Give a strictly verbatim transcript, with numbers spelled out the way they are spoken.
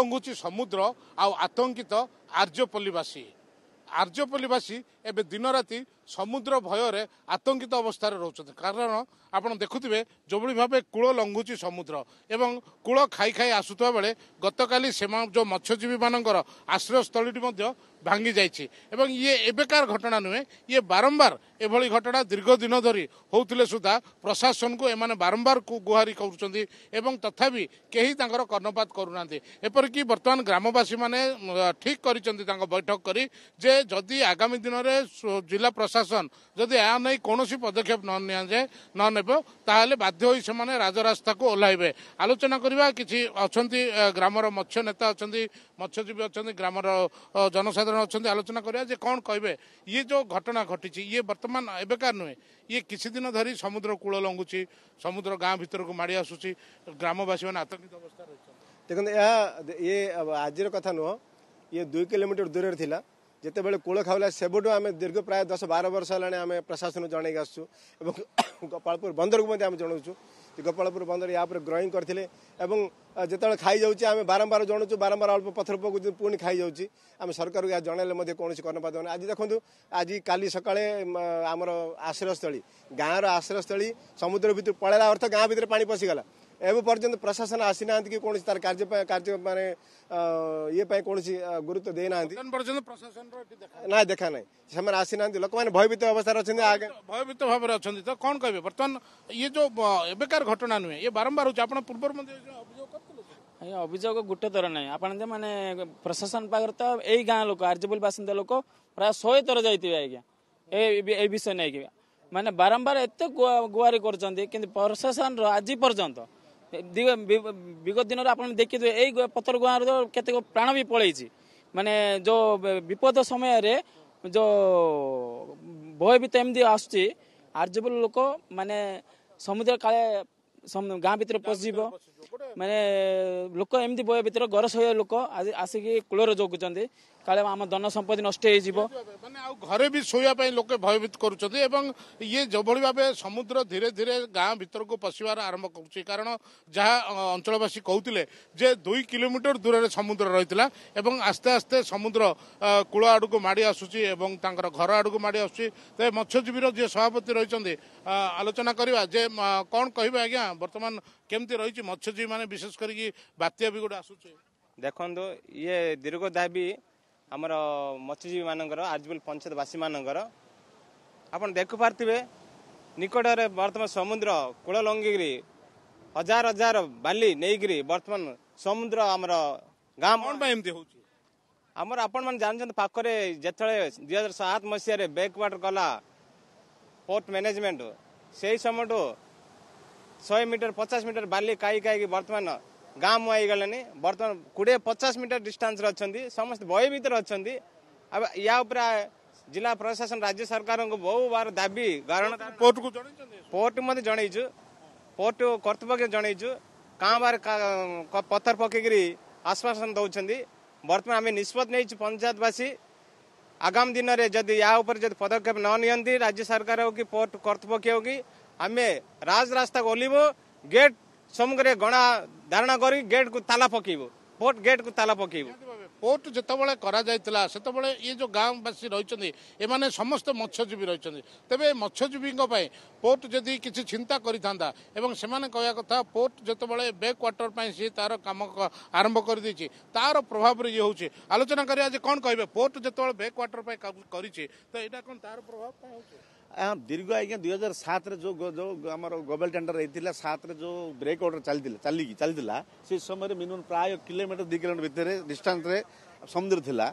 लंघुची समुद्र आउ आतंकित आर्यपल्लीवासी आर्यपल्लीवासी एबे दिन राति समुद्र भयर आतंकित अवस्था रोचते कारण आपड़ देखुवे जो भाव कूल लंघुची समुद्र एवं कूल खाई खाई आसुवा बेले गत काली जो मत्स्यजीवी मानकर आश्रयस्थली भांगी जाइए ये एबेकार घटना नुहे ये बारंबार एभली घटना दीर्घ दिन धरी होते सुधा प्रशासन को एमाने बारंबार गुहारि करुँच एवं तथापि कहीं कर्णपात करूना एपरिक बर्तमान ग्रामवासी मैंने ठीक कर बैठक करी जे जदि आगामी दिन में जिला प्रशासन जदि या नहीं कौन पदक्षेप न नेब ताहले बाध्य से राजरास्ता को ओह्लैबे आलोचना करवा कि अच्छा ग्रामर मत्स्य नेता अच्छा मत्स्यजीवी अच्छा ग्रामर जनसाधारण अच्छा आलोचना करवा जे कौन कहे ये जो घटना घटी ये बर्तमान एबेकार नुहे ये किसी दिन धरी समुद्र कूल लंघुची समुद्र गाँ भर को माड़ आसूसी ग्रामवासी मैंने आतंकित अवस्था देखते ये आज कथा नुह ये दुई किलोमीटर दूर थी जिते बड़े कूल खाऊला सेबुटू आम दीर्घ प्राय दस बार वर्ष है प्रशासन जन आसु गोपालपुर बंदर को आम जनाऊँ गोपालपुर बंदर या ग्रोइंग करते जिते खाई जाऊँ आम बारंबार जनाऊँ बारंबार अल्प पथर पकड़ पुणी खाई जाऊँ आम सरकार को या जनइले कौन कर्णपात होना आज देखो आज काली सका आमर आश्रयस्थली गाँवर आश्रयस्थली समुद्र भर पड़ेगा अर्थ गाँ भर पा पशिगला एवं पर्यटन प्रशासन आसी ना कि कौन तार कार्य कार्य मानने ये कौन गुरुत्व दे ना ना देखा ना से आसी ना लोक मैंने भयभीत अवस्था अच्छा भयभीत भाव में अच्छा तो कौन कहे बर्तमान ये जो एबेकार घटना नुहे ये बारंबार हो पूर्व अभियोग गोटे थर ना आप मैंने प्रशासन पागर तो यही गाँव लोक आर्यपल्ली बासिंदा लोक प्राय शहे थर जाइए आज्ञा ए विषय नहीं कि मैंने बारंबार एत गुहारि कर प्रशासन आज पर्यंत विगत दिन आप देखिए यही पथर गुहार के प्राण भी पलैछि माने जो विपद समय रे जो भय भी तो एमती आसुची आर्यपल्ली लोक माने समुद्र काले गाँ भर पशिज माने लोक एमती भय भर घर सह लोक आज आसिक कूलर जोगुचान काले आम धन संपत्ति नष्ट घरे भी शोवाई लोक भयभीत करुँच ये जो भाव समुद्र धीरे धीरे गाँ भर को पशिबार आरंभ कर कारण जहाँ अंचलवासी कहते जे दुई किलोमीटर दूर समुद्र रही एवं आस्ते आस्ते समुद्र कूल आड़क माड़ आसूसी घर आड़क माड़ आसूसी मत्स्यजीवीर जी सभापति रही आलोचना करवा जे कौन कह आज्ञा बर्तमान केमती रही मत्स्यजीवी मैंने विशेष करके बात्या भी गोटे आसूचे देखो ये दीर्घ दाबी आमर मत्स्यजीवी मानकर आर्यपल्ली पंचायतवासी मानकर आपन देख पारे निकटरे बर्तमान समुद्र कूल लंघिकी हजार हजार बाली नहीं बर्तमान समुद्र आमर गाँ आमर आपण मैंने जानते पाखे जिते दुई हजार सात मसीह बैकवाटर गला पोर्ट मैनेजमेंट से समय ठू शहे मीटर पचास मीटर बाली कई कई बर्तमान गाँ मुआईगले बर्तमान कोड़े पचास मीटर डिस्टेंस अच्छा समस्त भय भीतर अच्छा अब या जिला प्रशासन राज्य सरकार को बहु बार दाबी कारण पोर्ट को पोर्ट मत जनइु पोर्ट कर्तृपक्ष जनइु कहाँ बार पथर पकईकरी आश्वासन दौरान बर्तमान आम निष्पत्ति नहीं पंचायतवासी आगामी दिन में जब या पदक्षेप न नि राज्य सरकार हो कि पोर्ट कर्तृपक्ष हो कि आम राज रास्ता को ओल्लू गेट समग्र गणा धारणा करी गेट को ताला पकेबो पोर्ट गेट को ताला पकेबो पोर्ट जितेबाला से ये जो गाँववासी रही एमाने समस्त मत्स्यजीवी रही तेरे मत्स्यजीवी पोर्ट जदि किसी चिंता करिथांदा एवं सेमाने कहया कथा पोर्ट जितेबाला बैक वाटर पर सी तार काम आरंभ कर देछि तार प्रभाव ये होछि आलोचना करिया आज कौन कहे पोर्ट जितेबाला बैक वाटर पर करिछि तो एटा कोन तार प्रभाव काय होछि दीर्घ आज्ञा दुई हजार सात जो जो आम ग्लोबल टेंडर रही सात जो ब्रेक ऑर्डर चली चलिकी चलता से समय मिनिमम प्राय किलोमीटर दु किलोमीटर भितर डिस्टेंस समुद्र था